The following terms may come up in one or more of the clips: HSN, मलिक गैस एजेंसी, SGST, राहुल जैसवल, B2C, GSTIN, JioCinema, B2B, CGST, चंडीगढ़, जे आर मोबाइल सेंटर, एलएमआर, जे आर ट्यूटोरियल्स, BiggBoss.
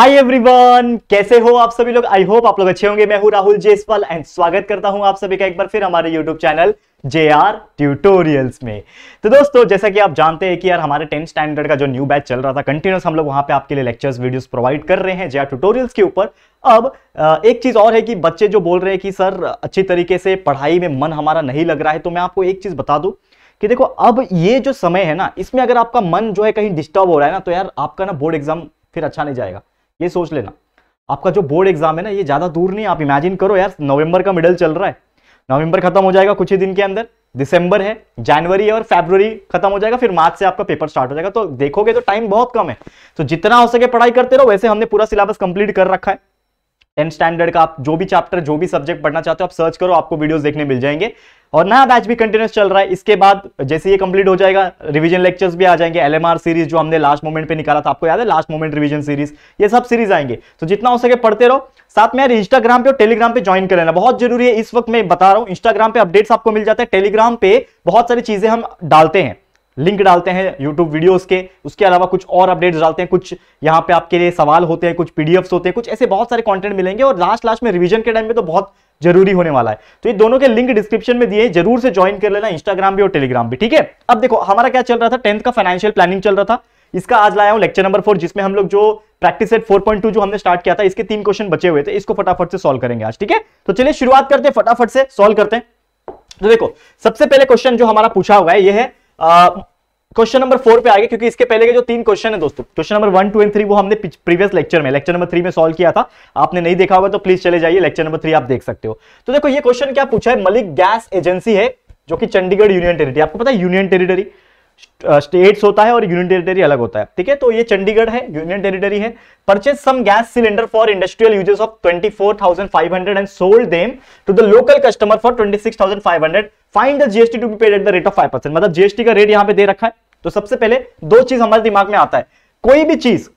Hi everyone, कैसे हो आप सभी लोग। आई होप आप लोग अच्छे होंगे। मैं हूं राहुल जैसवल एंड स्वागत करता हूं आप सभी का एक बार फिर हमारे YouTube channel जे आर ट्यूटोरियल्स में। तो दोस्तों, जैसा कि आप जानते हैं कि यार हमारे 10th स्टैंडर्ड का जो न्यू बैच चल रहा था, कंटिन्यूस हम लोग वहां पे आपके लिए लेक्चर्स वीडियोस प्रोवाइड कर रहे हैं जे आर ट्यूटोरियल्स के ऊपर। अब एक चीज और है कि बच्चे जो बोल रहे हैं कि सर अच्छी तरीके से पढ़ाई में मन हमारा नहीं लग रहा है, तो मैं आपको एक चीज बता दूं कि देखो अब ये जो समय है ना, इसमें अगर आपका मन जो है कहीं डिस्टर्ब हो रहा है ना, तो यार आपका ना बोर्ड एग्जाम फिर अच्छा नहीं जाएगा। ये सोच लेना, आपका जो बोर्ड एग्जाम है ना, ये ज्यादा दूर नहीं। आप इमेजिन करो यार, नवंबर का मिडल चल रहा है, नवंबर खत्म हो जाएगा कुछ ही दिन के अंदर, दिसंबर है, जनवरी और फरवरी खत्म हो जाएगा, फिर मार्च से आपका पेपर स्टार्ट हो जाएगा। तो देखोगे तो टाइम बहुत कम है, तो जितना हो सके पढ़ाई करते रहो। वैसे हमने पूरा सिलेबस कंप्लीट कर रखा है 10th स्टैंडर्ड का। आप जो भी चैप्टर जो भी सब्जेक्ट पढ़ना चाहते हो आप सर्च करो, आपको वीडियोस देखने मिल जाएंगे। और नया बैच भी कंटिन्यूस चल रहा है। इसके बाद जैसे ये कंप्लीट हो जाएगा, रिवीजन लेक्चर्स भी आ जाएंगे। एलएमआर सीरीज जो हमने लास्ट मोमेंट पे निकाला था, आपको याद है, लास्ट मोमेंट रिवीजन सीरीज, ये सब सीरीज आएंगे। तो जितना हो सके पढ़ते रहो। साथ में यार इंस्टाग्राम पे और टेलीग्राम पे ज्वाइन कर लेना, बहुत जरूरी है। इस वक्त मैं बता रहा हूँ, इंस्टाग्राम पे अपडेट्स आपको मिल जाते हैं, टेलीग्राम पे बहुत सारी चीजें हम डालते हैं, लिंक डालते हैं यूट्यूब वीडियोस के, उसके अलावा कुछ और अपडेट्स डालते हैं, कुछ यहाँ पे आपके लिए सवाल होते हैं, कुछ पीडीएफ्स होते हैं, कुछ ऐसे बहुत सारे कंटेंट मिलेंगे। और लास्ट में रिवीजन के टाइम में तो बहुत जरूरी होने वाला है। तो ये दोनों के लिंक डिस्क्रिप्शन में दिए, जरूर से ज्वाइन कर लेना, इंस्टाग्राम भी और टेलीग्राम भी, ठीक है। अब देखो हमारा क्या चल रहा था, 10th का फाइनेंशियल प्लानिंग चल रहा था। इसका आज लाया हूं लेक्चर नंबर 4, जिसमें हम लोग जो प्रैक्टिस सेट 4.2 जो हमने स्टार्ट किया था, इसके 3 क्वेश्चन बचे हुए थे, इसको फटाफट से सॉल्व करेंगे आज, ठीक है। तो चलिए शुरुआत करते हैं, फटाफट से सॉल्व करते हैं। तो देखो सबसे पहले क्वेश्चन जो हमारा पूछा हुआ है ये है क्वेश्चन नंबर 4 पे आगे, क्योंकि इसके पहले के जो 3 क्वेश्चन है दोस्तों, क्वेश्चन नंबर 1, 2 और 3 वो हमने प्रीवियस लेक्चर में, लेक्चर नंबर 3 में सॉल्व किया था। आपने नहीं देखा होगा तो प्लीज चले जाइए, लेक्चर नंबर 3 आप देख सकते हो। तो देखो ये क्वेश्चन क्या पूछा है, मलिक गैस एजेंसी है जो कि चंडीगढ़ यूनियन टेरिटरी, आपको पता है यूनियन टेरिटरी स्टेट्स होता है और यूनियन टेरिटरी अलग होता है, ठीक है। तो ये चंडीगढ़ है, यूनियन टेरिटरी है। Purchase some gas cylinder for industrial uses of 24,500 and sold them to the local customer for 26,500। Find the GST to be paid at the rate of 5%। मतलब जीएसटी का रेट यहाँ पे दे रखा है। तो सबसे पहले दो चीज हमारे दिमाग में आता है, कोई भी चीज,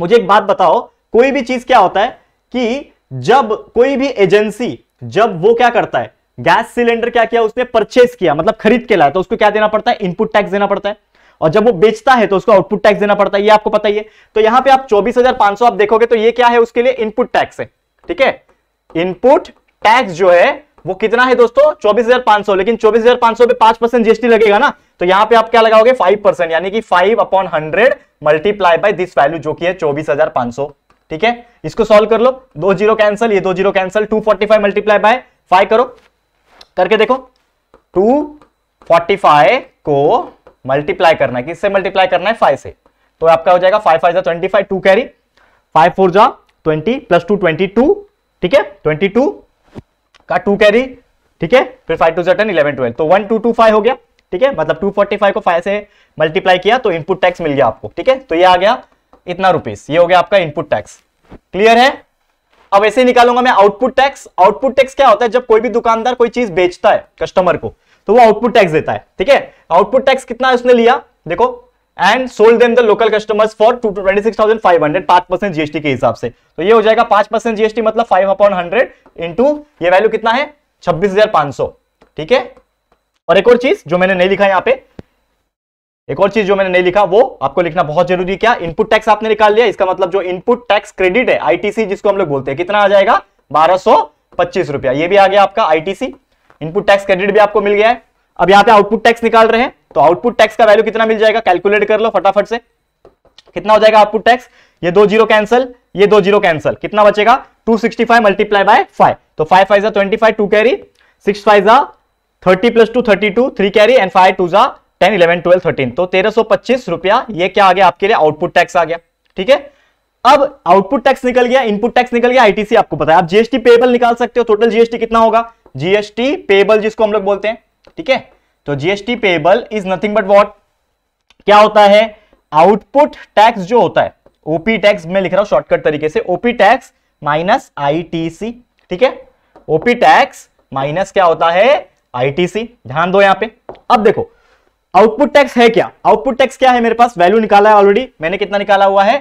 मुझे एक बात बताओ, कोई भी चीज क्या होता है कि जब कोई भी एजेंसी, जब वो क्या करता है, गैस सिलेंडर क्या किया उसने, परचेस किया, मतलब खरीद के लाया, तो उसको क्या देना पड़ता है, इनपुट टैक्स देना पड़ता है। और जब वो बेचता है तो उसको आउटपुट टैक्स देना पड़ता है, ये आपको पता ही है। तो यहाँ पे आप 24,500 आप देखोगे तो ये क्या है, उसके लिए इनपुट टैक्स है, ठीक है। इनपुट टैक्स जो है वो कितना है दोस्तों, 24,500। लेकिन 24,500 पे 5% जीएसटी लगेगा ना, तो यहाँ पे आप क्या लगाओगे 5%, यानी कि 5/100 मल्टीप्लाई बाय दिस वैल्यू जो की है 24,500, ठीक है। इसको सॉल्व कर लो, 2 0 कैंसिल, ये 2 0 कैंसिल, 245 मल्टीप्लाई बाय 5 करो, करके देखो 245 को मल्टीप्लाई करना है, किससे मल्टीप्लाई करना है, 5 से। तो आपका हो जाएगा 5 5 जा 25, 2 कैरी, 5 4 जा 20 प्लस 2 22, ठीक है, 22 का 2 कैरी, ठीक है, फिर 5 2 जा 10 11 12, तो 1225 हो गया, ठीक है। मतलब 245 को 5 से मल्टीप्लाई किया तो इनपुट टैक्स मिल गया आपको, ठीक है। तो ये आ गया इतना रुपीस, ये हो गया आपका इनपुट टैक्स, क्लियर है। अब ऐसे निकालूंगा मैं आउटपुट टैक्स। आउटपुट टैक्स क्या होता है, जब कोई भी दुकानदार कोई चीज बेचता है कस्टमर को तो वो आउटपुट टैक्स देता है, ठीक है। आउटपुट टैक्स कितना है उसने लिया देखो, and sold them the local customers for 26,500, 5% GST के हिसाब से। तो ये हो जाएगा 5% जीएसटी, मतलब 5/100 इंटू ये वैल्यू कितना है 26,500, ठीक है। और एक और चीज जो मैंने नहीं लिखा यहाँ पे, एक और चीज जो मैंने नहीं लिखा वो आपको लिखना बहुत जरूरी है। क्या, इनपुट टैक्स आपने निकाल लिया, इसका मतलब जो इनपुट टैक्स क्रेडिट है आईटीसी जिसको हम लोग बोलते हैं, कितना आ जाएगा 1225 रुपया, ये भी आ गया आपका आईटीसी, इनपुट टैक्स क्रेडिट भी आपको मिल गया है। अब यहाँ पे आउटपुट टैक्स निकाल रहे हैं, तो आउटपुट टैक्स का वैल्यू कितना मिल जाएगा, कैलकुलेट कर लो फटाफट से, कितना हो जाएगा आउटपुट टैक्स, ये 2 0 कैंसिल, ये 2 0 कैंसिल, कितना बचेगा 265 मल्टीप्लाई बाय 5, तो 5 5 जा 25, 2 कैरी, 6 5 जा 30 प्लस 2 32, 3 कैरी एंड 5 2 जा 10 11 12 13, तो 1325 रुपया ये क्या आ गया आपके लिए आउटपुट टैक्स आ गया, ठीक है। अब आउटपुट टैक्स निकल गया, इनपुट टैक्स निकल गया, आईटीसी आपको पता है। आप जीएसटी पेबल निकाल सकते हो, टोटल जीएसटी कितना होगा, जीएसटी पेबल जिसको हम लोग बोलते हैं, ठीक है। तो GST payable is nothing but what, क्या होता है, आउटपुट टैक्स जो होता है, ओपी टैक्स में लिख रहा हूं शॉर्टकट तरीके से, ओपी टैक्स माइनस आईटीसी, ठीक है। ओपी टैक्स माइनस क्या होता है, आईटीसी, ध्यान दो यहां पे। अब देखो आउटपुट टैक्स है क्या, आउटपुट टैक्स क्या है, मेरे पास वैल्यू निकाला है ऑलरेडी मैंने, कितना निकाला हुआ है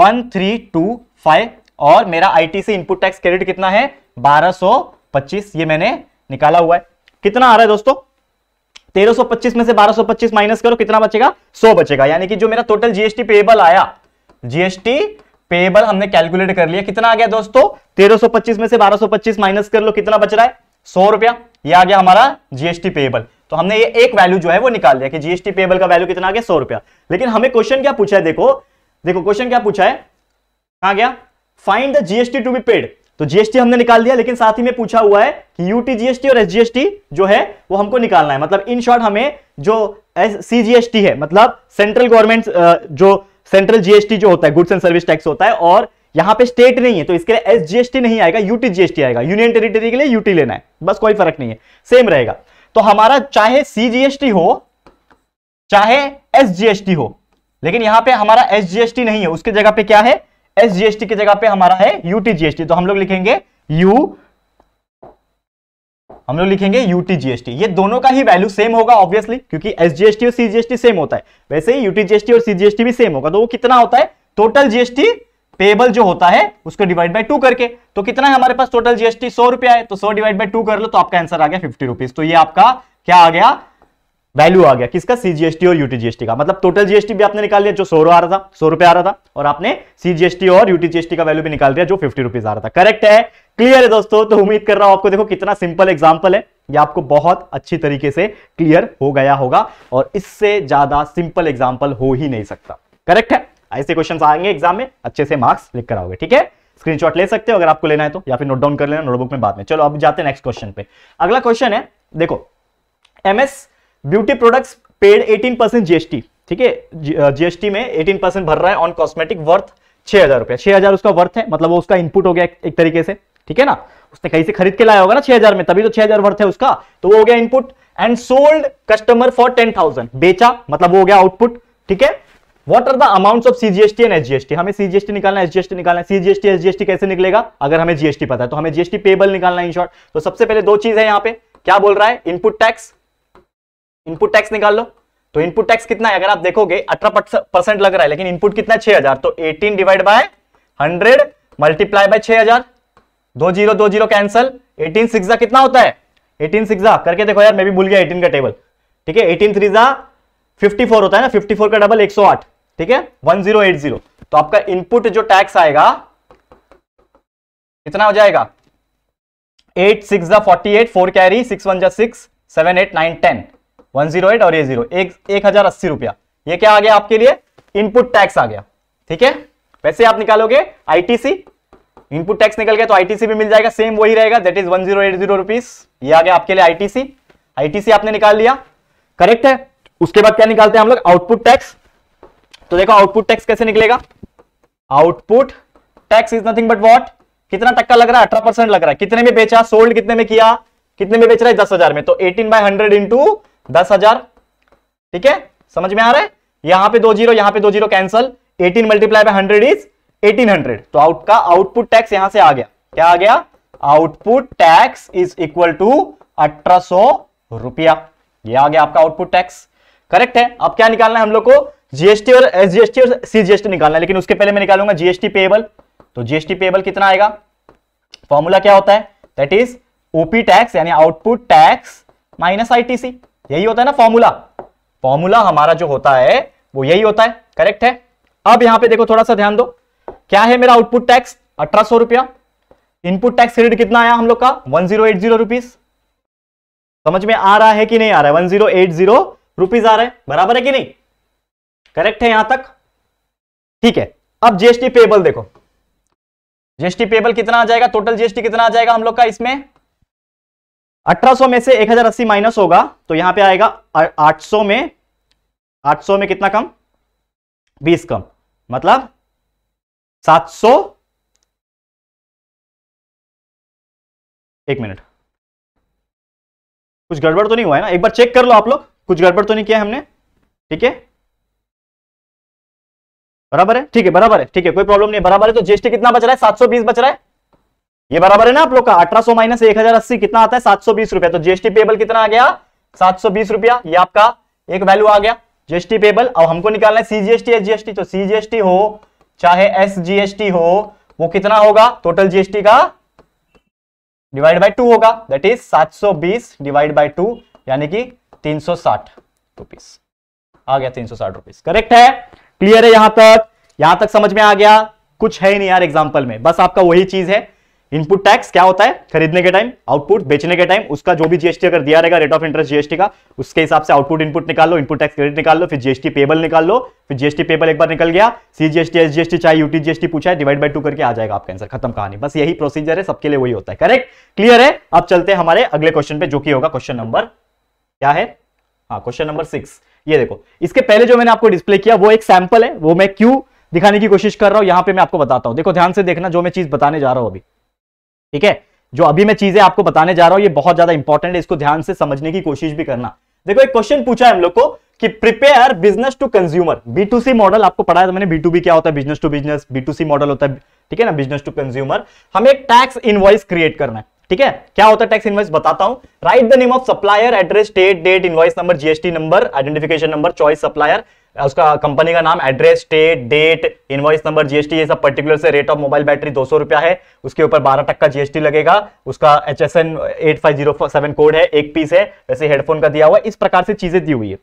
1325, और मेरा आईटीसी इनपुट टैक्स क्रेडिट कितना है 1225, ये मैंने निकाला हुआ है। कितना आ रहा है दोस्तों, 1325 में से 1225 माइनस करो, कितना बचेगा 100 बचेगा, यानी कि जो मेरा टोटल जीएसटी पेएबल आया, जीएसटी पेएबल हमने कैलकुलेट कर लिया। कितना आ गया दोस्तों, 1325 में से 1225 माइनस कर लो, कितना बच रहा है 100 रुपया। ये आ गया हमारा जीएसटी पेएबल। तो हमने ये एक वैल्यू जो है वो निकाल दिया कि जीएसटी पेएबल का वैल्यू कितना आ गया 100 रुपया। लेकिन हमें क्वेश्चन क्या पूछा है, देखो क्वेश्चन क्या पूछा है, कहां गया, find the GST to be paid. तो जीएसटी हमने निकाल दिया, लेकिन साथ ही में पूछा हुआ है कि यूटी जीएसटी और एसजीएसटी जो है वो हमको निकालना है। मतलब इन शॉर्ट हमें जो सीजीएसटी है, मतलब सेंट्रल गवर्नमेंट जो सेंट्रल जीएसटी जो होता है, गुड्स एंड सर्विस टैक्स होता है, और यहां पे स्टेट नहीं है तो इसके लिए एसजीएसटी नहीं आएगा, यूटी जीएसटी आएगा। यूनियन टेरिटरी के लिए यूटी लेना है, बस कोई फर्क नहीं है, सेम रहेगा। तो हमारा चाहे सीजीएसटी हो चाहे एसजीएसटी हो, लेकिन यहां पे हमारा एसजीएसटी नहीं है, उसके जगह पे क्या है, एसजीएसटी की जगह पे हमारा है यूटी जीएसटी। तो हम लोग लिखेंगे यूटी जीएसटी। ये दोनों का ही वैल्यू सेम होगा ऑब्वियसली, क्योंकि एसजीएसटी और सीजीएसटी सेम होता है, वैसे ही यूटी जीएसटी और सीजीएसटी भी सेम होगा। तो वो कितना होता है, टोटल जीएसटी पेबल जो होता है उसको डिवाइड बाय 2 करके। तो कितना है हमारे पास टोटल जीएसटी, 100 रुपया है, तो 100 डिवाइड बाय 2 कर लो, तो आपका आंसर आ गया 50 रुपीज। तो ये आपका क्या आ गया, वैल्यू आ गया किसका, सीजीएसटी और यूटी जीएसटी का। मतलब टोटल जीएसटी भी आपने निकाल लिया जो 100 आ रहा था, 100 रुपया आ रहा था, और आपने सीजीएसटी और यूटी जीएसटी का वैल्यू भी निकाल दिया जो 50 रुपीज आ रहा था। करेक्ट है, क्लियर है दोस्तों। तो उम्मीद कर रहा हूं आपको, देखो कितना सिंपल एग्जांपल है, ये आपको बहुत अच्छी तरीके से क्लियर हो गया होगा, और इससे ज्यादा सिंपल एग्जांपल हो ही नहीं सकता। करेक्ट है, ऐसे क्वेश्चंस आएंगे एग्जाम में, अच्छे से मार्क्स लिख कर आओगे। ठीक है, स्क्रीनशॉट ले सकते हो अगर आपको लेना है तो, या फिर नोट डाउन कर लेना नोटबुक में बाद में। चलो अब जाते हैं नेक्स्ट क्वेश्चन पे। अगला क्वेश्चन है, देखो MS beauty products paid 18% GST. ठीक है, जीएसटी में 18% भर रहा है ऑन कॉस्मेटिक, वर्थ 6000 रुपया। 6000 उसका वर्थ है, मतलब वो उसका इनपुट हो गया एक तरीके से। ठीक है ना, उसने कहीं से खरीद के लाया होगा ना 6000 में, तभी तो 6000 वर्थ है उसका, तो वो हो गया input. And sold customer for 10,000, बेचा मतलब वो हो गया आउटपुट। ठीक है, what are the amounts of CGST and SGST. हमें सीजीएसटी निकालना है, एसजीएसटी निकालना है। सीजीएसटी एसजीएसटी कैसे निकलेगा, अगर हमें जीएसटी पता है तो हमें जीएसटी पेबल निकालना है इन शॉर्ट। तो सबसे पहले दो चीज है यहाँ पे, क्या बोल रहा है, इनपुट टैक्स निकाल लो। तो इनपुट टैक्स कितना है, अगर आप देखोगे 18% लग रहा है, लेकिन इनपुट कितना है 6000, तो 18 divide by 100 multiply by 6000, 2020 cancel, 18 6 कितना होता है, 18 6 करके देखो यार, मैं भी भूल गया 18 का टेबल। ठीक है, 18 3 54 होता है ना, 54 का डबल 108। ठीक है, 1080। तो आपका इनपुट जो टैक्स आएगा कितना हो जाएगा, 8 6 48, 4 कैरी 6 1 6, 7 8 9 10, 108 और 80, 1080 रुपया। ये क्या आ गया आपके लिए, इनपुट टैक्स आ गया। ठीक है, वैसे आप निकालोगे आईटीसी, इनपुट टैक्स निकल गया तो आईटीसी भी मिल जाएगा, सेम वही रहेगा, दैट इज 1080 रुपीज। ये आ गया आपके लिए आईटीसी आपने निकाल लिया। करेक्ट है, उसके बाद क्या निकालते हैं हम लोग, आउटपुट टैक्स। तो देखो आउटपुट टैक्स कैसे निकलेगा, output tax is nothing but what, कितना टक्का लग रहा है, 18% लग रहा है, कितने में बेचा, सोल्ड कितने में किया, कितने में बेच रहा है 10,000 में, तो 18/100 × 10,000। ठीक है, समझ में आ रहा है, यहां पे 20 कैंसल, 18 मल्टीप्लाई बाय 100 इज 1800। तो आउट का आउटपुट टैक्स यहां से आ गया, क्या आ गया, output tax is equal to 1800 रुपया। यह आ गया आपका आउटपुट टैक्स। करेक्ट है, अब क्या निकालना है हम लोग को, जीएसटी और एसजीएसटी और सीजीएसटी निकालना है, लेकिन उसके पहले मैं निकालूंगा जीएसटी पेएबल। तो जीएसटी पेएबल कितना आएगा, फॉर्मूला क्या होता है, दैट इज ओपी टैक्स, यानी आउटपुट टैक्स माइनस आईटीसी, यही होता है ना फॉर्मूला हमारा जो होता है वो यही होता है। करेक्ट है, अब यहां पे देखो थोड़ा सा ध्यान दो, क्या है मेरा आउटपुट टैक्स 1800 रुपया, इनपुट टैक्स क्रेडिट कितना आया हम लोग का 1080 रुपीज। समझ में आ रहा है कि नहीं आ रहा है, 1080 रुपीज आ रहा है, बराबर है कि नहीं। करेक्ट है यहां तक, ठीक है। अब जीएसटी पेबल देखो, जीएसटी पेबल कितना आ जाएगा, टोटल जीएसटी कितना आ जाएगा हम लोग का, इसमें 1800 में से 1080 माइनस होगा, तो यहां पे आएगा 800 में कितना कम, 20 कम, मतलब 700, एक मिनट, कुछ गड़बड़ तो नहीं हुआ है ना, एक बार चेक कर लो आप लोग, कुछ गड़बड़ तो नहीं किया हमने। ठीक है, बराबर है, ठीक है बराबर है, ठीक है कोई प्रॉब्लम नहीं, बराबर है। तो जीएसटी कितना बच रहा है, 720 बच रहा है, ये बराबर है ना आप लोग का, 1800 माइनस 1080 कितना आता है, 720 रुपया। तो जीएसटी पेबल कितना आ गया, 720 रुपया। ये आपका एक वैल्यू आ गया जीएसटी पेबल। अब हमको निकालना है सीजीएसटी एसजीएसटी, तो सीजीएसटी हो चाहे एसजीएसटी हो वो कितना होगा, टोटल जीएसटी का डिवाइड बाय 2 होगा, दैट इज 720 डिवाइड बाय 2, यानी कि 360 रुपीज आ गया, 360 रुपीज। करेक्ट है, क्लियर है यहां तक, समझ में आ गया। कुछ है ही नहीं यार एग्जाम्पल में, बस आपका वही चीज है इनपुट टैक्स क्या होता है खरीदने के टाइम, आउटपुट बेचने के टाइम, उसका जो भी जीएसटी अगर दिया रहेगा रेट ऑफ इंटरेस्ट जीएसटी का, उसके हिसाब से आउटपुट इनपुट निकाल लो, इनपुट टैक्स क्रेडिट निकाल लो, फिर जीएसटी पेबल निकाल लो, फिर जीएसटी पेबल एक बार निकल गया, सीजीएसटी एसजीएसटी चाहे यूटी जीएसटी पूछा है डिवाइड बाय 2 करके आ जाएगा आपका आंसर, खत्म कहानी। बस यही प्रोसीजर है, सबके लिए वही होता है। करेक्ट, क्लियर है। अब चलते हैं हमारे अगले क्वेश्चन पे जो कि होगा क्वेश्चन नंबर क्या है, हाँ क्वेश्चन नंबर 6। ये देखो, इसके पहले जो मैंने आपको डिस्प्ले किया वो एक सैंपल है, वो मैं क्यों दिखाने की कोशिश कर रहा हूं यहां पे मैं आपको बताता हूं। देखो ध्यान से देखना जो मैं चीज बताने जा रहा हूं अभी, ठीक है, जो अभी मैं चीजें आपको बताने जा रहा हूं ये बहुत ज्यादा इंपॉर्टेंट है, इसको ध्यान से समझने की कोशिश भी करना। देखो एक क्वेश्चन पूछा है हम लोग को कि prepare business to consumer B2C model, आपको पढ़ाया था मैंने B2B क्या होता है, business to business, B2C model होता है, ठीक है ना, बिजनेस टू कंज्यूमर। हमें एक टैक्स इनवॉइस क्रिएट करना है, ठीक है, क्या होता है टैक्स इनवॉइस बताता हूं। Write the name of supplier, address, state, date, invoice number, GST number, identification number, choice supplier, उसका कंपनी का नाम, address, state, date, invoice number, GST, ये सब पर्टिकुलर से। रेट ऑफ मोबाइल बैटरी 200 रुपया है, उसके ऊपर 12% जीएसटी लगेगा, उसका HSN 85047 कोड है, एक पीस है, वैसे हेडफोन का दिया हुआ है। इस प्रकार से चीजें दी हुई है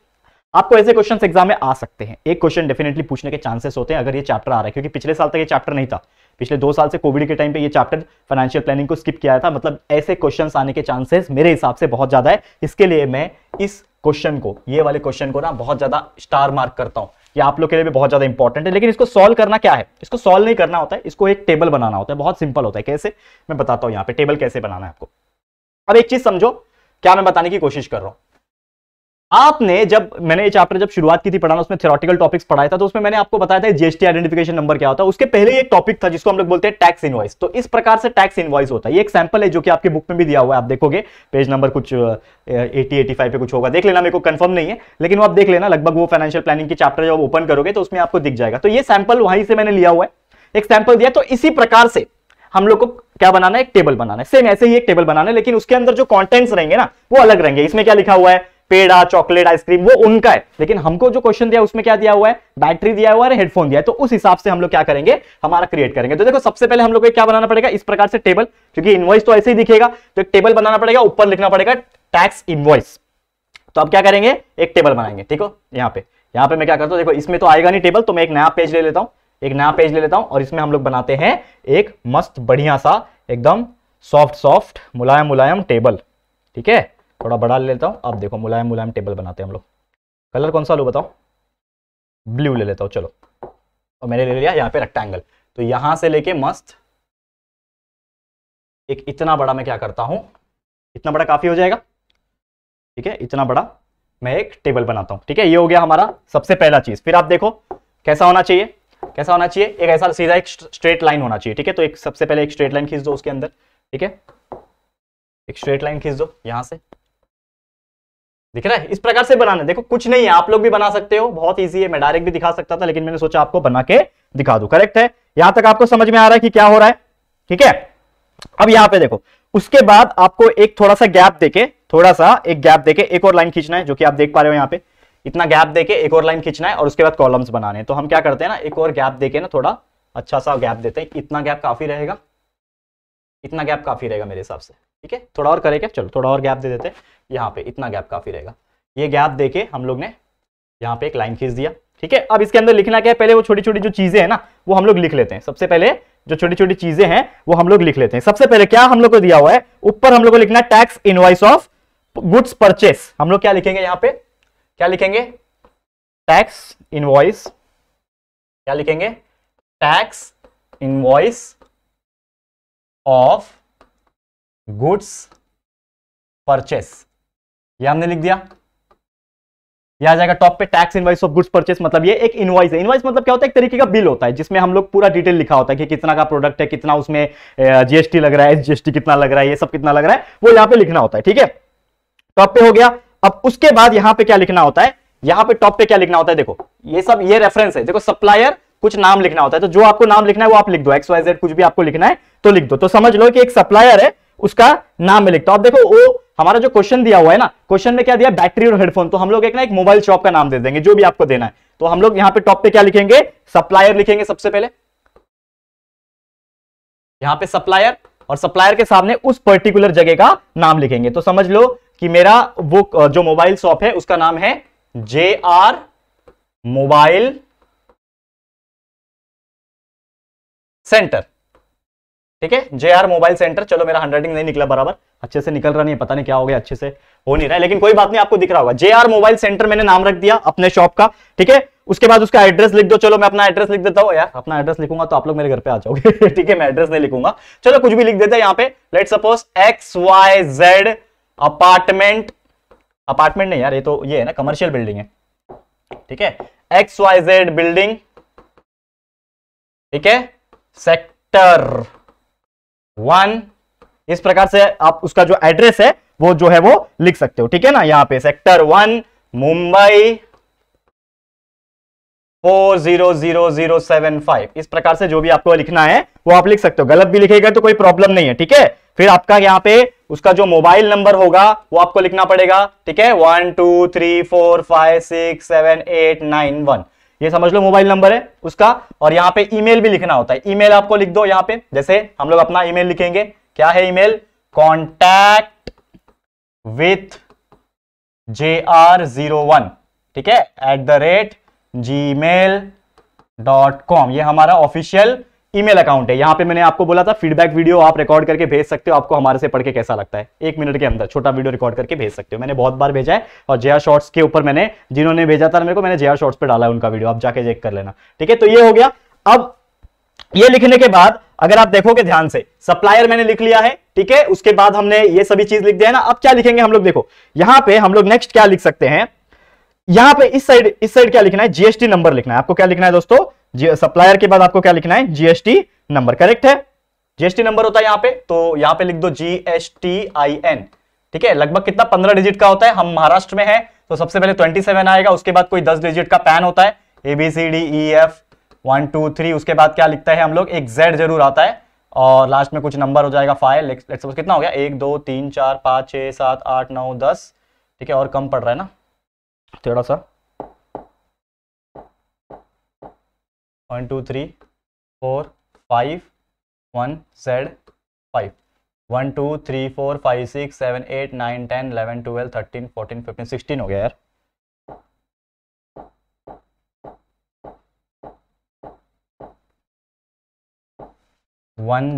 आपको, ऐसे क्वेश्चन एग्जाम में आ सकते हैं। एक क्वेश्चन डेफिनेटली पूछने के चांसेस होते हैं अगर ये चैप्टर आ रहा है, क्योंकि पिछले साल तक ये चैप्टर नहीं था, पिछले 2 साल से कोविड के टाइम पे ये चैप्टर फाइनेंशियल प्लानिंग को स्किप किया था, मतलब ऐसे क्वेश्चंस आने के चांसेस मेरे हिसाब से बहुत ज्यादा है। इसके लिए मैं इस क्वेश्चन को, ये वाले क्वेश्चन को ना बहुत ज्यादा स्टार मार्क करता हूं, ये आप लोग के लिए भी बहुत ज्यादा इंपॉर्टेंट है। लेकिन इसको सॉल्व करना क्या है, इसको सॉल्व नहीं करना होता है, इसको एक टेबल बनाना होता है, बहुत सिंपल होता है। कैसे मैं बताता हूं यहाँ पे टेबल कैसे बनाना है आपको। अब एक चीज समझो क्या मैं बताने की कोशिश कर रहा हूं, आपने जब मैंने ये चैप्टर जब शुरुआत की थी पढ़ाना उसमें थ्योरेटिकल टॉपिक्स पढ़ाया था, तो उसमें मैंने आपको बताया था जीएसटी आइडेंटिफिकेशन नंबर क्या होता है। उसके पहले एक टॉपिक था जिसको हम लोग बोलते हैं टैक्स इनवॉइस। तो इस प्रकार से टैक्स इनवॉइस होता है, ये एक सैंपल है जो कि आपके बुक में भी दिया हुआ है, आप देखोगे पेज नंबर कुछ 80-85 पे कुछ होगा, देख लेना, मेरे को कंफर्म नहीं है लेकिन वो आप देख लेना, लगभग वो फाइनेंशियल प्लानिंग के चैप्टर जब ओपन करोगे तो उसमें आपको दिख जाएगा। तो ये सैंपल वहीं से मैंने लिया हुआ है, एक सैंपल दिया। तो इसी प्रकार से हम लोग को क्या बनाना है, एक टेबल बनाना है, सेम ऐसे ही एक टेबल बनाना है, लेकिन उसके अंदर जो कॉन्टेंट्स रहेंगे ना वो अलग रहेंगे। इसमें क्या लिखा हुआ है, पेड़ा, चॉकलेट, आइसक्रीम, वो उनका है, लेकिन हमको जो क्वेश्चन दिया उसमें क्या दिया हुआ है, बैटरी दिया हुआ है, हेडफोन दिया है। तो उस हिसाब से हम लोग क्या करेंगे, हमारा क्रिएट करेंगे। तो देखो सबसे पहले हम लोग को क्या बनाना पड़ेगा, इस प्रकार से टेबल, क्योंकि इनवॉइस तो ऐसे ही दिखेगा, तो एक टेबल बनाना पड़ेगा, ऊपर लिखना पड़ेगा टैक्स इनवॉइस। तो अब क्या करेंगे, एक टेबल बनाएंगे, ठीक हो। यहाँ पे मैं क्या करता हूँ, देखो इसमें तो आएगा नहीं टेबल, तो मैं एक नया पेज ले लेता हूँ, और इसमें हम लोग बनाते हैं एक मस्त बढ़िया सा एकदम सॉफ्ट मुलायम टेबल, ठीक है, थोड़ा बड़ा ले लेता हूँ। अब देखो मुलायम टेबल बनाते हैं हम लोग। कलर कौन सा लो बताओ, ब्लू ले लेता हूँ, चलो। और मैंने ले लिया यहाँ पे रेक्टेंगल, तो यहाँ से लेके मस्त एक इतना बड़ा, मैं क्या करता हूँ, इतना बड़ा काफ़ी हो जाएगा, ठीक है, इतना बड़ा मैं एक टेबल बनाता हूँ, ठीक है। ये हो गया हमारा सबसे पहला चीज़। फिर आप देखो कैसा होना चाहिए, एक ऐसा सीधा एक स्ट्रेट लाइन होना चाहिए, ठीक है। तो एक सबसे पहले एक स्ट्रेट लाइन खींच दो उसके अंदर, ठीक है, एक स्ट्रेट लाइन खींच दो, यहाँ से दिख रहा है, इस प्रकार से बनाना। देखो कुछ नहीं है, आप लोग भी बना सकते हो, बहुत इजी है, मैं डायरेक्ट भी दिखा सकता था लेकिन मैंने सोचा आपको बना के दिखा दूं। करेक्ट है, यहां तक आपको समझ में आ रहा है कि क्या हो रहा है, ठीक है। अब यहां पे देखो, उसके बाद आपको एक थोड़ा सा गैप देके एक और लाइन खींचना है, जो कि आप देख पा रहे हो यहाँ पे, इतना गैप देके एक और लाइन खींचना है और उसके बाद कॉलम्स बनाने हैं। तो हम क्या करते हैं ना, एक और गैप देके ना थोड़ा अच्छा सा गैप देते हैं, इतना गैप काफी रहेगा, मेरे हिसाब से, ठीक है। थोड़ा और करेंगे, चलो थोड़ा और गैप दे देते हैं यहाँ पे, इतना गैप काफी रहेगा। ये गैप देके हम लोग ने यहाँ पे एक लाइन खींच दिया, ठीक है। अब इसके अंदर लिखना क्या है, पहले वो छोटी छोटी जो चीजें हैं ना वो हम लोग लिख लेते हैं। सबसे पहले जो छोटी छोटी चीजें हैं वो हम लोग लिख लेते हैं। सबसे पहले क्या हम लोग को दिया हुआ है, ऊपर हम लोग को लिखना है tax invoice of goods purchase. हम लोग क्या लिखेंगे, यहाँ पे क्या लिखेंगे, tax invoice, of goods purchase, ये हमने लिख दिया। यह आ जाएगा टॉप पे, tax invoice of goods purchase, मतलब ये एक इनवॉइस है। इनवॉइस मतलब क्या होता है, एक तरीके का बिल होता है जिसमें हम लोग पूरा डिटेल लिखा होता है कि कितना का प्रोडक्ट है, कितना उसमें जीएसटी लग रहा है, जीएसटी कितना लग रहा है, ये सब कितना लग रहा है, वो यहाँ पे लिखना होता है, ठीक है। टॉप पे हो गया। अब उसके बाद यहाँ पे क्या लिखना होता है, यहाँ पे टॉप पे क्या लिखना होता है, देखो ये सब ये रेफरेंस है, देखो सप्लायर, कुछ नाम लिखना होता है, तो जो आपको नाम लिखना है वो आप लिख दो, XYZ कुछ भी आपको लिखना है तो लिख दो। तो समझ लो कि एक सप्लायर है, उसका नाम मैं लिखता हूं। अब देखो वो हमारा जो क्वेश्चन दिया हुआ है ना, क्वेश्चन में क्या दिया, बैटरी और हेडफोन, तो हम लोग एक मोबाइल शॉप का नाम दे देंगे, जो भी आपको देना है। तो हम लोग यहाँ पे टॉप पे क्या लिखेंगे, सप्लायर लिखेंगे सबसे पहले, यहाँ पे सप्लायर, और सप्लायर के सामने उस पर्टिकुलर जगह का नाम लिखेंगे। तो समझ लो कि मेरा वो जो मोबाइल शॉप है उसका नाम है JR मोबाइल सेंटर, ठीक है, जे आर मोबाइल सेंटर। चलो मेरा हैंडराइटिंग नहीं निकला बराबर, अच्छे से निकल रहा नहीं, पता नहीं क्या हो गया, अच्छे से हो नहीं रहा है, लेकिन कोई बात नहीं, आपको दिख रहा होगा। जे आर मोबाइल सेंटर मैंने नाम रख दिया अपने शॉप का, ठीक है। उसके बाद उसका एड्रेस लिख दो। चलो मैं अपना एड्रेस लिख देता हूँ, यार अपना एड्रेस लिखूंगा तो आप लोग मेरे घर पे आ जाओगे ठीक है, मैं एड्रेस नहीं लिखूंगा, चलो कुछ भी लिख देते हैं यहाँ पे। Let suppose XYZ apartment, apartment नहीं यार ये तो ये है ना कमर्शियल बिल्डिंग है, ठीक है, XYZ बिल्डिंग, ठीक है, सेक्टर 1, इस प्रकार से आप उसका जो एड्रेस है वो जो है वो लिख सकते हो, ठीक है ना। यहाँ पे सेक्टर 1 मुंबई 400075, इस प्रकार से जो भी आपको लिखना है वो आप लिख सकते हो। गलत भी लिखेगा तो कोई प्रॉब्लम नहीं है, ठीक है। फिर आपका यहाँ पे उसका जो मोबाइल नंबर होगा वो आपको लिखना पड़ेगा, ठीक है, 1234567891, ये समझ लो मोबाइल नंबर है उसका। और यहाँ पे ईमेल भी लिखना होता है, ईमेल आपको लिख दो यहाँ पे। जैसे हम लोग अपना ईमेल लिखेंगे, क्या है ईमेल, contact@jr01, ठीक है, @gmail.com, ये हमारा ऑफिशियल ईमेल अकाउंट है। यहाँ पे मैंने आपको बोला था फीडबैक वीडियो आप रिकॉर्ड करके भेज सकते हो, आपको हमारे से पढ़ के कैसा लगता है, 1 मिनट के अंदर छोटा वीडियो रिकॉर्ड करके भेज सकते हो। मैंने बहुत बार भेजा है, और जे आर शॉर्ट्स के ऊपर मैंने, जिन्होंने भेजा था मेरे को, मैंने जे आर शॉर्ट्स पे डाला है उनका वीडियो, आप जाके चेक कर लेना, ठीक है। तो ये हो गया। अब ये लिखने के बाद अगर आप देखोगे ध्यान से, सप्लायर मैंने लिख लिया है, ठीक है, उसके बाद हमने ये सभी चीज लिख दिया है ना। अब क्या लिखेंगे हम लोग, देखो यहाँ पे हम लोग नेक्स्ट क्या लिख सकते हैं, यहाँ पे इस साइड क्या लिखना है, जीएसटी नंबर लिखना है। आपको क्या लिखना है दोस्तों, सप्लायर के बाद आपको क्या लिखना है, जीएसटी नंबर, करेक्ट है, जीएसटी नंबर होता है यहाँ पे, तो यहाँ पे लिख दो GSTIN, ठीक है। लगभग कितना, 15 डिजिट का होता है, हम महाराष्ट्र में है तो सबसे पहले 27 आएगा, उसके बाद कोई 10 डिजिट का पैन होता है, ABCDEF 1 2 3, उसके बाद क्या लिखता है हम लोग, एक Z जरूर आता है, और लास्ट में कुछ नंबर हो जाएगा 5, लेट्स सपोज कितना हो गया, 1 2 3 4 5 6 7 8 9 10, ठीक है, और कम पड़ रहा है ना थोड़ा सा, 1 2 3 4 5 1 Z 5, 1 2 3 4 5 6 7 8 9 10 11 12 13 14 15 16 हो गया यार,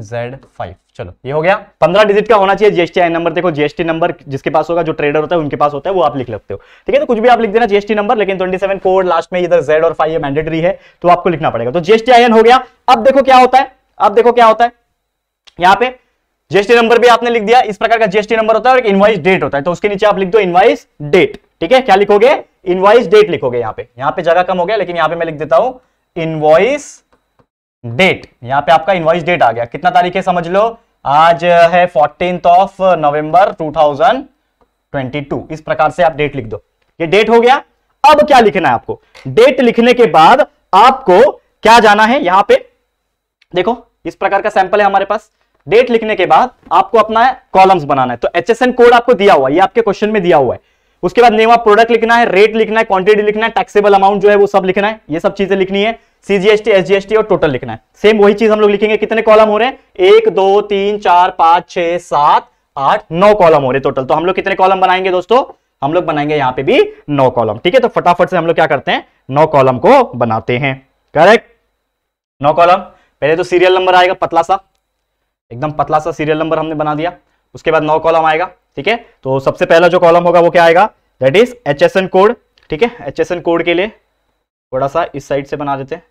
Z 5, चलो ये हो गया। 15 डिजिट का होना चाहिए जीएसटीआईएन नंबर। देखो जीएसटी नंबर जिसके पास होगा, जो ट्रेडर होता है उनके पास होता है, वो आप लिख सकते हो, ठीक है। तो कुछ भी आप लिख देना जीएसटी नंबर, लेकिन 27 कोड लास्ट में इधर Z और 5 ये मैंडेटरी है तो आपको लिखना पड़ेगा। तो जीएसटीआईएन हो गया। अब देखो क्या होता है, अब देखो क्या होता है, यहाँ पे जीएसटी नंबर भी आपने लिख दिया, इस प्रकार का जीएसटी नंबर होता है, और एक इनवॉइस डेट होता है, तो उसके नीचे आप लिख दो इनवॉइस डेट, ठीक है। क्या लिखोगे, इनवॉइस डेट लिखोगे। यहाँ पे जगह कम हो गया, लेकिन यहाँ पे मैं लिख देता हूँ इनवॉइस डेट। यहाँ पे आपका इनवॉइस डेट आ गया, कितना तारीख है समझ लो, आज है 14 नवंबर 2022, इस प्रकार से आप डेट लिख दो, ये डेट हो गया। अब क्या लिखना है आपको, डेट लिखने के बाद आपको क्या जाना है, यहाँ पे देखो इस प्रकार का सैंपल है हमारे पास। डेट लिखने के बाद आपको अपना कॉलम्स बनाना है, तो HSN कोड आपको दिया हुआ है, ये आपके क्वेश्चन में दिया हुआ है। उसके बाद नेम ऑफ प्रोडक्ट लिखना है, रेट लिखना है, क्वांटिटी लिखना है, टैक्सेबल अमाउंट जो है वो सब लिखना है, ये सब चीजें लिखनी है, CGST, SGST और टोटल लिखना है। सेम वही चीज हम लोग लिखेंगे। कितने कॉलम हो रहे हैं, 1 2 3 4 5 6 7 8 9 कॉलम हो रहे टोटल। तो हम लोग कितने कॉलम बनाएंगे दोस्तों, हम लोग बनाएंगे यहाँ पे भी 9 कॉलम, ठीक है। तो फटाफट से हम लोग क्या करते हैं, 9 कॉलम को बनाते हैं, करेक्ट, 9 कॉलम। पहले तो सीरियल नंबर आएगा, पतला सा, एकदम पतला सा सीरियल नंबर हमने बना दिया, उसके बाद 9 कॉलम आएगा, ठीक है। तो सबसे पहला जो कॉलम होगा वो क्या आएगा, दैट इज HSN कोड, ठीक है। HSN कोड के लिए थोड़ा सा इस साइड से बना देते हैं,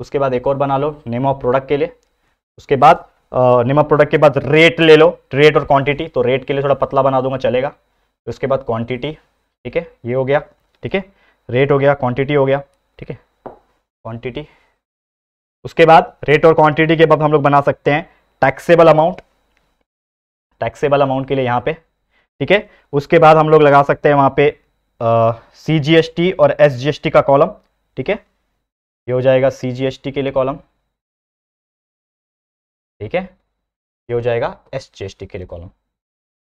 उसके बाद एक और बना लो नेम ऑफ प्रोडक्ट के लिए, उसके बाद नेम ऑफ प्रोडक्ट के बाद रेट ले लो, रेट और क्वांटिटी। तो रेट के लिए थोड़ा पतला बना दूंगा, चलेगा। उसके बाद क्वांटिटी, ठीक है, ये हो गया, ठीक है, रेट हो गया, क्वांटिटी हो गया, ठीक है, क्वांटिटी। उसके बाद रेट और क्वांटिटी के बाद हम लोग बना सकते हैं टैक्सेबल अमाउंट, टैक्सेबल अमाउंट के लिए यहाँ पे, ठीक है। उसके बाद हम लोग लगा सकते हैं वहाँ पे CGST और SGST का कॉलम, ठीक है, ये हो जाएगा CGST के लिए कॉलम, ठीक है, ये हो जाएगा SGST के लिए कॉलम,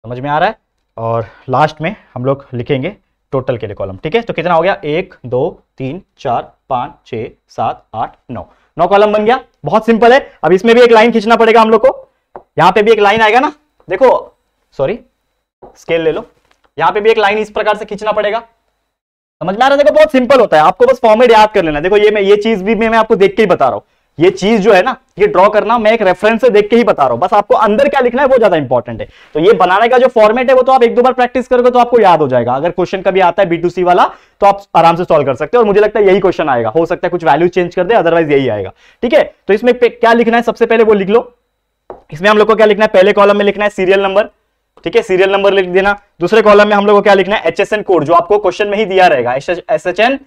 समझ में आ रहा है। और लास्ट में हम लोग लिखेंगे टोटल के लिए कॉलम, ठीक है। तो कितना हो गया, 1 2 3 4 5 6 7 8 9 कॉलम बन गया, बहुत सिंपल है। अब इसमें भी एक लाइन खींचना पड़ेगा हम लोग को, यहाँ पे भी एक लाइन आएगा ना, देखो सॉरी स्केल ले लो, यहाँ पे भी एक लाइन इस प्रकार से खींचना पड़ेगा, समझ में आ रहा है। देखो बहुत सिंपल होता है, आपको बस फॉर्मेट याद कर लेना। देखो ये चीज भी मैं आपको देख के ही बता रहा हूँ, ये चीज जो है ना ये ड्रॉ करना मैं एक रेफरेंस से देख के ही बता रहा हूं, बस आपको अंदर क्या लिखना है वो ज्यादा इंपॉर्टेंट है। तो ये बनाने का जो फॉर्मेट है वो तो आप एक दो बार प्रैक्टिस करोगे तो आपको याद हो जाएगा। अगर क्वेश्चन कभी आता है B2C वाला तो आप आराम से सॉल्व कर सकते हो, और मुझे लगता है यही क्वेश्चन आएगा, हो सकता है कुछ वैल्यू चेंज कर दे, अदरवाइज यही आएगा। ठीक है, तो इसमें क्या लिखना है सबसे पहले वो लिख लो। इसमें हम लोग को क्या लिखना है, पहले कॉलम में लिखना है सीरियल नंबर, ठीक है, सीरियल नंबर लिख देना। दूसरे कॉलम में हम लोग को क्या लिखना है, HSN कोड, जो आपको क्वेश्चन में ही दिया रहेगा, SHN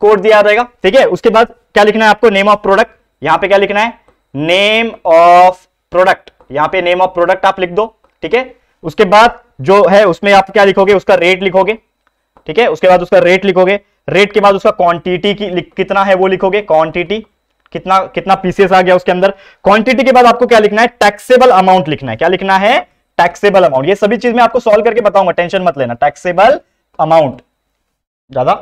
कोड दिया रहेगा। ठीक है, उसके बाद क्या लिखना है आपको, नेम ऑफ प्रोडक्ट, यहां पे क्या लिखना है, नेम ऑफ प्रोडक्ट, यहां पे नेम ऑफ प्रोडक्ट आप लिख दो। ठीक है, उसके बाद जो है उसमें आप क्या लिखोगे, उसका रेट लिखोगे। ठीक है, उसके बाद उसका रेट लिखोगे, रेट के बाद उसका क्वांटिटी कितना है वो लिखोगे, क्वांटिटी कितना पीसेस आ गया उसके अंदर। क्वांटिटी के बाद आपको क्या लिखना है, टैक्सेबल अमाउंट लिखना है। क्या लिखना है, टैक्सेबल अमाउंट। ये सभी चीज मैं आपको सॉल्व करके बताऊंगा, टेंशन मत लेना। टैक्सेबल अमाउंट ज्यादा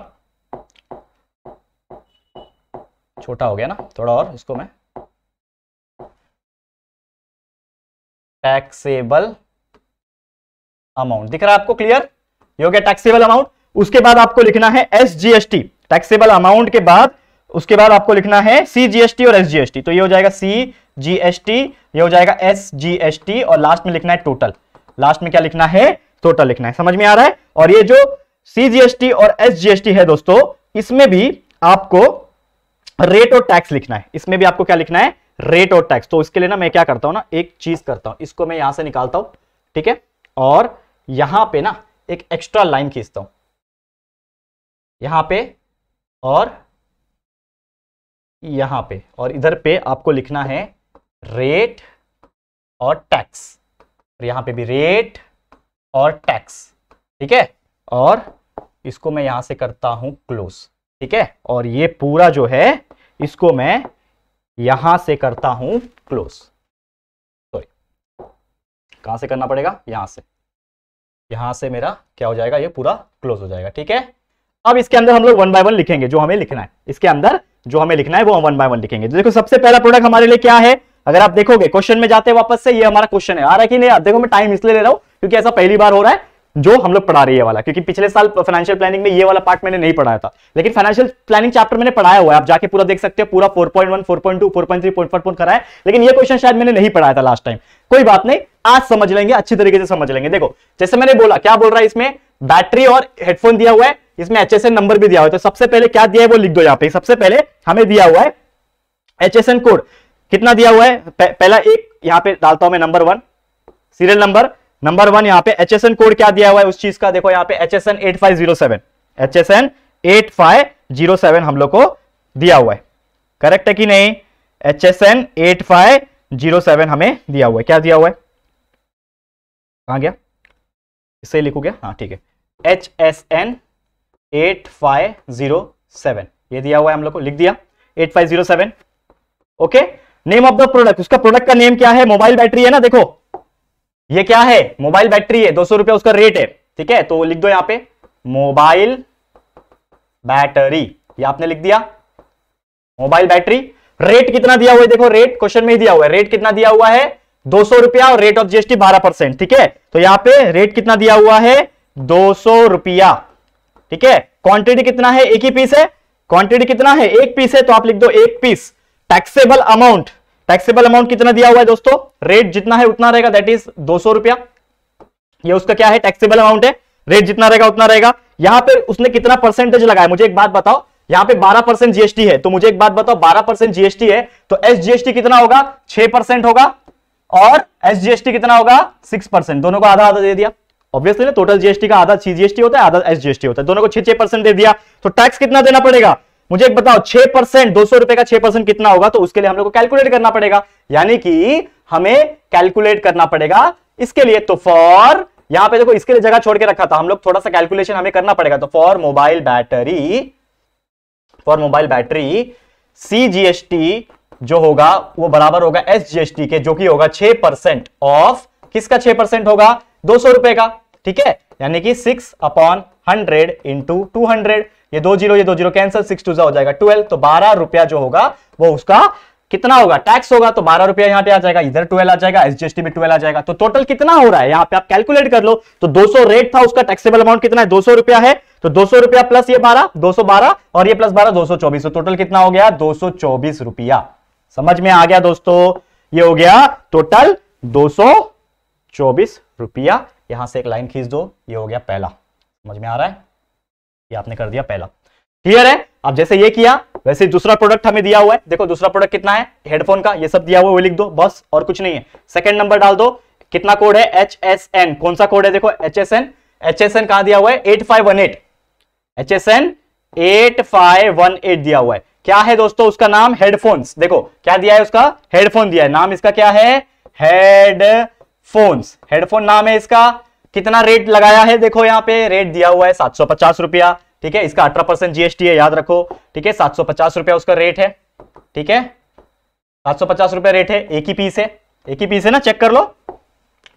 छोटा हो गया ना, थोड़ा और इसको मैं टैक्सेबल अमाउंट, दिख रहा है आपको, क्लियर ये हो गया टैक्सेबल अमाउंट। उसके बाद आपको लिखना है SGST, टैक्सेबल अमाउंट के बाद उसके बाद आपको लिखना है CGST और SGST। तो ये हो जाएगा CGST, ये हो जाएगा SGST, और लास्ट में लिखना है टोटल। लास्ट में क्या लिखना है, टोटल लिखना है। समझ में आ रहा है। और ये जो CGST और SGST है दोस्तों, इसमें भी आपको रेट और टैक्स लिखना है। इसमें भी आपको क्या लिखना है, रेट और टैक्स। तो इसके लिए ना मैं क्या करता हूं ना, एक चीज करता हूं, इसको मैं यहां से निकालता हूं, ठीक है, और यहां पे ना एक एक्स्ट्रा लाइन खींचता हूं यहां पे और यहां पे, और इधर पे आपको लिखना है रेट और टैक्स, और यहां पे भी रेट और टैक्स। ठीक है, और इसको मैं यहां से करता हूं क्लोज। ठीक है, और ये पूरा जो है इसको मैं यहां से करता हूं क्लोज। सॉरी, कहां से करना पड़ेगा, यहां से। यहां से मेरा क्या हो जाएगा, ये पूरा क्लोज हो जाएगा। ठीक है, अब इसके अंदर हम लोग 1 by 1 लिखेंगे, जो हमें लिखना है इसके अंदर, जो हमें लिखना है वो हम 1 by 1 लिखेंगे। देखो सबसे पहला प्रोडक्ट हमारे लिए क्या है, अगर आप देखोगे क्वेश्चन में जाते हैं वापस से, ये हमारा क्वेश्चन है, आ रहा है कि नहीं। देखो मैं टाइम इसलिए ले रहा हूं क्योंकि ऐसा पहली बार हो रहा है जो हम लोग पढ़ा रही है वाला, क्योंकि पिछले साल फाइनेंशियल प्लानिंग में ये वाला पार्ट मैंने नहीं पढ़ाया था, लेकिन फाइनेंशियल प्लानिंग चैप्टर मैंने पढ़ाया हुआ है, आप जाके पूरा देख सकते हो, पूरा 4.1 4.2 4.3 4.4 कराया, लेकिन ये क्वेश्चन शायद मैंने नहीं पढ़ाया था लास्ट टाइम। कोई बात नहीं, आज समझ लेंगे, अच्छी तरीके से समझ लेंगे। देखो जैसे मैंने बोला, क्या बोल रहा है, इसमें बैटरी और हेडफोन दिया हुआ है, इसमें HSN नंबर भी दिया हुआ है। तो सबसे पहले क्या दिया है वो लिख दो यहाँ पे। सबसे पहले हमें दिया हुआ है HSN कोड, कितना दिया हुआ है, पहला एक यहाँ पे डालता हूं मैं, नंबर 1 सीरियल नंबर 1, यहाँ पे HSN कोड क्या दिया हुआ है उस चीज का। देखो यहाँ पे HSN 8507 हम लोग को दिया हुआ है, करेक्ट है कि नहीं। HSN 8507 हमें दिया हुआ है, क्या दिया हुआ है, कहाँ गया, इससे लिखो क्या, हाँ ठीक है, HSN 8507 ये दिया हुआ है, हम लोग को लिख दिया 8507। Okay, name of the product, उसका प्रोडक्ट का नेम क्या है, मोबाइल बैटरी है ना, देखो ये क्या है, मोबाइल बैटरी है, 200 रुपया उसका रेट है। ठीक है, तो लिख दो यहां पे मोबाइल बैटरी, ये आपने लिख दिया मोबाइल बैटरी। रेट कितना दिया हुआ है, देखो रेट क्वेश्चन में ही दिया हुआ है, रेट कितना दिया हुआ है 200 रुपया, और रेट ऑफ GST 12%। ठीक है, तो यहां पे रेट कितना दिया हुआ है 200 रुपया। ठीक है, क्वांटिटी कितना है, एक ही पीस है, क्वांटिटी कितना है, एक पीस है, तो आप लिख दो एक piece. Taxable amount, taxable amount कितना दिया हुआ है दोस्तों, रेट जितना है उतना रहेगा, दैट इज 200 रुपया, ये उसका क्या है टैक्सेबल अमाउंट है, रेट जितना रहेगा उतना रहेगा। यहां पे उसने कितना परसेंटेज लगाया, मुझे एक बात बताओ, यहां पे 12% GST है, तो मुझे एक बात बताओ 12% GST है तो SGST कितना होगा, 6% होगा, और SGST कितना होगा 6%, दोनों को आधा आधा दे दिया। ऑब्वियसली ना टोटल GST का आधा CGST होता है, आधा SGST होता है, दोनों को 6% दे दिया, तो टैक्स कितना देना पड़ेगा मुझे एक बताओ, 6%, 200 रुपए का 6% कितना होगा, तो उसके लिए हम लोग को कैलकुलेट करना पड़ेगा, यानी कि हमें कैलकुलेट करना पड़ेगा इसके लिए। तो फॉर, यहां पे देखो इसके लिए जगह छोड़ के रखा था, हम लोग थोड़ा सा कैलकुलेशन हमें करना पड़ेगा। तो for mobile battery, for mobile battery CGST जो होगा वो बराबर होगा SGST के, जो कि होगा 6% ऑफ, किसका 6% होगा 200 रुपए का। ठीक है, यानी कि 6/100 × 200, ये 2 0 ये 2 0 कैंसिल, 6 2 हो जाएगा 12, तो 12 रुपया जो होगा वो उसका कितना होगा टैक्स होगा, तो 12 रुपया यहाँ पे आ जाएगा, इधर 12 आ जाएगा, SGST भी 12 आ जाएगा, तो टोटल कितना हो रहा है यहाँ पे आप कैलकुलेट कर लो। तो 200 रेट था, उसका टैक्सेबल अमाउंट कितना है 200 रुपया है, तो 200 रुपया प्लस ये 12, 212, और ये प्लस 12 224, तो टोटल कितना हो गया 224 रुपया। समझ में आ गया दोस्तों। ये हो गया टोटल 224 रुपया। यहां से एक लाइन खींच दो, ये हो गया पहला। समझ में आ रहा है? ये आपने कर दिया पहला, क्लियर है। अब जैसे ये किया वैसे दूसरा प्रोडक्ट हमें दिया हुआ है। देखो दूसरा प्रोडक्ट कितना है, हेडफोन का, ये सब दिया हुआ है, वो लिख दो बस और कुछ नहीं है। सेकंड नंबर डाल दो, कितना कोड है, HSN। कौन सा कोड है देखो, HSN कहां दिया हुआ है, 8518, HSN 8518 दिया हुआ है। क्या है दोस्तों उसका नाम, हेडफोन्स। देखो क्या दिया है उसका, हेडफोन दिया है। नाम इसका क्या है, हेडफोन्स, हेडफोन नाम है इसका। कितना रेट लगाया है देखो, यहाँ पे रेट दिया हुआ है 750 रुपया, ठीक है। इसका 18% GST है, याद रखो, ठीक है। 750 रुपया उसका रेट है, ठीक है, 750 रुपया रेट है। एक ही पीस है, एक ही पीस है ना, चेक कर लो,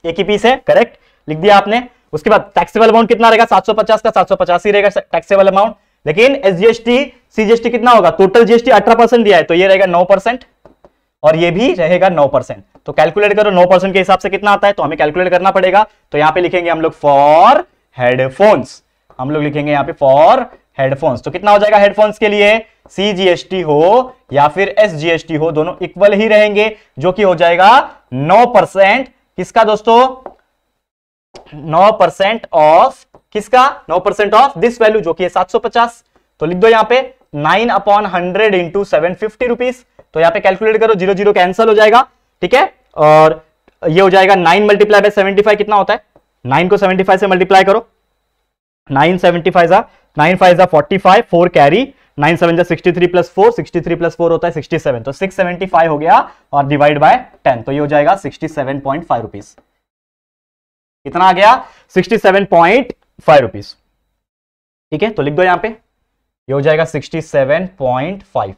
एक ही पीस है, करेक्ट लिख दिया आपने। उसके बाद टैक्सेबल अमाउंट कितना रहेगा, 750 का 750 ही रहेगा टैक्सेबल अमाउंट। लेकिन SGST CGST कितना होगा, टोटल GST 18% दिया है तो ये रहेगा 9% और ये भी रहेगा 9%। तो कैलकुलेट करो 9% के हिसाब से कितना आता है, तो हमें कैलकुलेट करना पड़ेगा। तो यहाँ पे लिखेंगे हम लोग फॉर हेडफोन्स, हम लोग लिखेंगे यहाँ पे फॉर हेडफोन्स। तो कितना हो जाएगा हेडफोन्स के लिए, CGST हो या फिर SGST हो, दोनों इक्वल ही रहेंगे, जो कि हो जाएगा 9% किसका दोस्तों, 9% ऑफ किसका, 9% ऑफ दिस वैल्यू जो कि है 750। तो लिख दो यहाँ पे 9/100 इंटू 750 रुपीज। तो यहाँ पे कैलकुलेट करो, 0 0 कैंसिल हो जाएगा, ठीक है। और ये हो जाएगा 9 × 75 कितना होता है, 9 को 75 से मल्टीप्लाई करो, 9 75 45, 4 कैरी, 9 7 63 प्लस 4, 63 प्लस 4 होता है 67, तो 675 हो गया और डिवाइड बाय 10, तो ये हो जाएगा 67.5 रुपीज। कितना आ गया, 67.5 रुपीज, ठीक है। तो लिख दो यहाँ पे, ये हो जाएगा 67.5,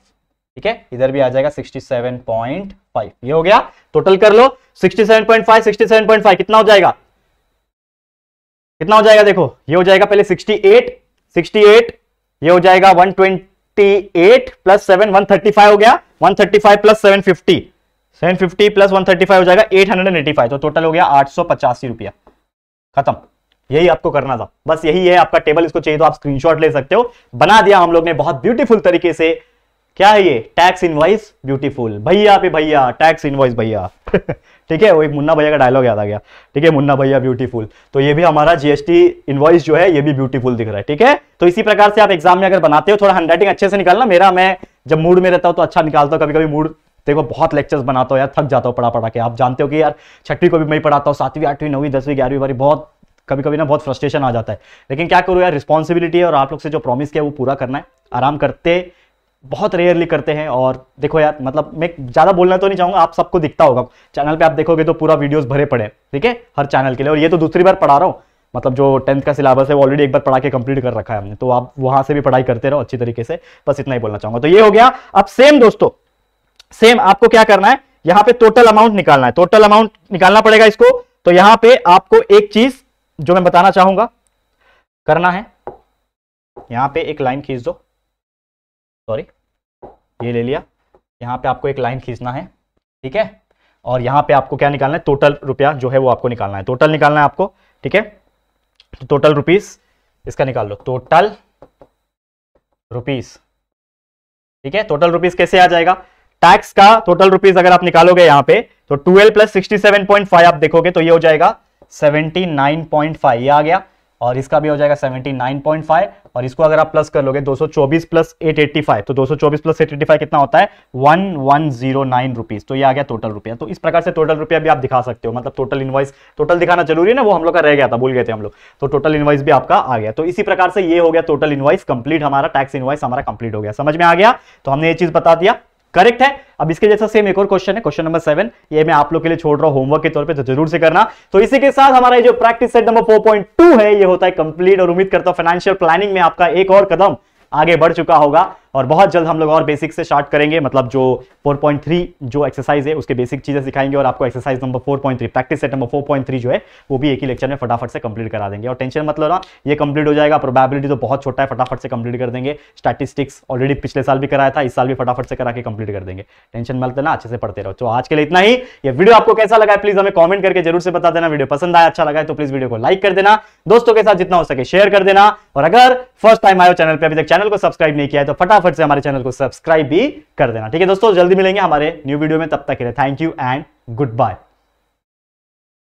ठीक है। इधर भी आ जाएगा 67.5, ये हो गया। टोटल कर लो 67.5 67.5 कितना हो जाएगा, कितना हो जाएगा देखो, ये हो जाएगा पहले 68, ये हो जाएगा 128 प्लस 7 135 हो गया, 135 प्लस 750, 750 प्लस 135 हो जाएगा 885, तो टोटल हो गया 885 रुपया। खत्म, यही आपको करना था, बस यही है आपका टेबल। इसको चाहिए तो आप स्क्रीनशॉट ले सकते हो, बना दिया हम लोग ने बहुत ब्यूटीफुल तरीके से। क्या है ये, टैक्स इनवॉइस ब्यूटीफुल, भैया पे भैया, टैक्स इनवॉइस भैया ठीक है, वही मुन्ना भैया का डायलॉग याद आ गया, ठीक है, मुन्ना भैया ब्यूटीफुल। तो ये भी हमारा GST इनवॉइस जो है ये भी ब्यूटीफुल दिख रहा है, ठीक है। तो इसी प्रकार से आप एग्जाम में अगर बनाते हो, थोड़ा हैंडराइटिंग अच्छे से निकालना। मेरा मैं जब मूड में रहता हूँ तो अच्छा निकालता हूँ, कभी कभी मूड देखो बहुत लेक्चर्स बनाता हूँ यार, थक जाता हूँ पढ़ा पढ़ा के। आप जानते हो कि यार छठी को भी मैं पढ़ाता हूँ, 7वीं 8वीं 9वीं 10वीं 11वीं बारी, बहुत कभी कभी ना बहुत फ्रस्ट्रेशन आ जाता है। लेकिन क्या करूँ यार, रिस्पॉन्सिबिलिटी है और आप लोग से जो प्रॉमिस किया वो पूरा करना है। आराम करते बहुत रेयरली करते हैं। और देखो यार, मतलब मैं ज़्यादा बोलना तो नहीं चाहूँगा, आप सबको दिखता होगा, चैनल पे आप देखोगे तो पूरा वीडियोस भरे पड़े, ठीक है, हर चैनल के लिए। और ये तो दूसरी बार पढ़ा रहा हूँ, मतलब जो 10th का सिलेबस है वो ऑलरेडी एक बार पढ़ा के कंप्लीट कर रखा है हमने, तो आप वहाँ से भी पढ़ाई करते रहो अच्छी तरीके से, बस इतना ही बोलना चाहूँगा। तो ये हो गया। अब सेम दोस्तों, सेम आपको क्या करना है, यहाँ पे टोटल अमाउंट निकालना है, टोटल अमाउंट निकालना पड़ेगा इसको। तो यहाँ पे आपको एक चीज़ जो मैं बताना चाहूँगा करना है, यहाँ पे एक लाइन खींच दो, सॉरी ये ले लिया, यहाँ पे आपको एक लाइन खींचना है, ठीक है। और यहाँ पे आपको क्या निकालना है, टोटल रुपया जो है वो आपको निकालना है, टोटल निकालना है आपको, ठीक है। तो टोटल रुपीस इसका निकाल लो, टोटल रुपीस, ठीक है। टोटल रुपीस कैसे आ जाएगा, टैक्स का टोटल रुपीस अगर आप निकालोगे यहाँ पे तो 12 प्लस 67.5 आप देखोगे तो ये हो जाएगा 79.5, ये आ गया। और इसका भी हो जाएगा 79.5, और इसको अगर आप प्लस कर लोगे 224 प्लस 885, तो 224 प्लस 885 कितना होता है, 1109 रुपीस, तो ये आ गया टोटल रुपया। तो इस प्रकार से टोटल रुपया भी आप दिखा सकते हो, मतलब टोटल इनवॉइस, टोटल दिखाना जरूरी है ना, वो हम लोग का रह गया था, भूल गए थे हम लोग, तो टोटल इनवॉइस भी आपका आ गया। तो इसी प्रकार से ये हो गया टोटल इनवॉइस कंप्लीट, हमारा टैक्स इनवॉइस हमारा कंप्लीट हो गया। समझ में आ गया, तो हमने ये चीज बता दिया, करेक्ट है। अब इसके जैसा सेम एक और क्वेश्चन है, क्वेश्चन नंबर 7, ये मैं आप लोग के लिए छोड़ रहा हूं होमवर्क के तौर पे, तो जरूर से करना। तो इसी के साथ हमारा जो प्रैक्टिस सेट नंबर 4.2 है ये होता है कंप्लीट, और उम्मीद करता हूं फाइनेंशियल प्लानिंग में आपका एक और कदम आगे बढ़ चुका होगा। और बहुत जल्द हम लोग और बेसिक से स्टार्ट करेंगे, मतलब जो 4.3 जो एक्सरसाइज है उसके बेसिक चीजें सिखाएंगे, और आपको exercise number 4.3 practice set number 4.3 जो है वो भी एक ही लेक्चर में फटाफट से कंप्लीट करा देंगे। और टेंशन मत लो ना, ये कंप्लीट हो जाएगा, प्रोबेबिलिटी तो बहुत छोटा है, फटाफट से कंप्लीट कर देंगे। स्टैटिस्टिक्स ऑलरेडी पिछले साल भी कराया था, इस साल भी फटाफट से करा के कंप्लीट कर देंगे, टेंशन मत लेना, अच्छे से पढ़ते रहो। तो आज के लिए इतना ही। ये वीडियो आपको कैसा लगा प्लीज हमें कॉमेंट करके जरूर से बता देना, वीडियो पसंद आया अच्छा लगा तो प्लीज वीडियो को लाइक कर देना, दोस्तों के साथ जितना हो सके शेयर कर देना, और अगर फर्स्ट टाइम आए हो चैनल पर, अभी तक चैनल को सब्सक्राइब नहीं किया है तो फटाफट फटाफट से हमारे चैनल को सब्सक्राइब भी कर देना। ठीक है दोस्तों, जल्दी मिलेंगे हमारे न्यू वीडियो में, तब तक के लिए thank you and good bye.